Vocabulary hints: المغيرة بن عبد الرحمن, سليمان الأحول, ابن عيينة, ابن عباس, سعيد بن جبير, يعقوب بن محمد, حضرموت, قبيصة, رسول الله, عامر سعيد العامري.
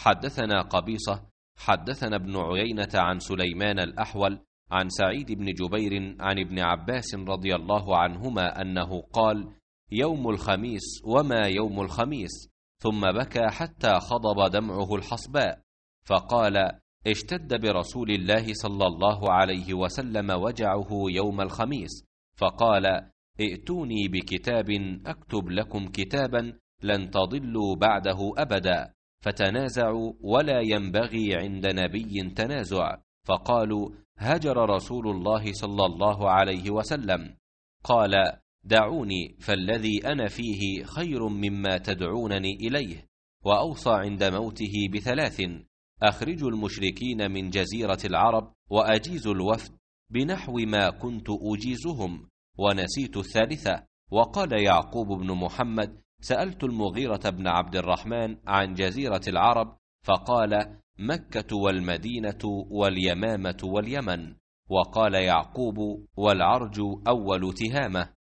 حدثنا قبيصة حدثنا ابن عيينة عن سليمان الأحول عن سعيد بن جبير عن ابن عباس رضي الله عنهما أنه قال: يوم الخميس وما يوم الخميس، ثم بكى حتى خضب دمعه الحصباء، فقال: اشتد برسول الله صلى الله عليه وسلم وجعه يوم الخميس، فقال: ائتوني بكتاب أكتب لكم كتابا لن تضلوا بعده أبدا، فتنازعوا ولا ينبغي عند نبي تنازع، فقالوا: هجر رسول الله صلى الله عليه وسلم، قال: دعوني فالذي أنا فيه خير مما تدعونني إليه، وأوصى عند موته ب3: أخرجوا المشركين من جزيرة العرب وأجيزوا الوفد بنحو ما كنت أجيزهم، ونسيت 3. وقال يعقوب بن محمد: سألت المغيرة بن عبد الرحمن عن جزيرة العرب فقال: مكة والمدينة واليمامة واليمن. وقال يعقوب: والعرج أول تهامة.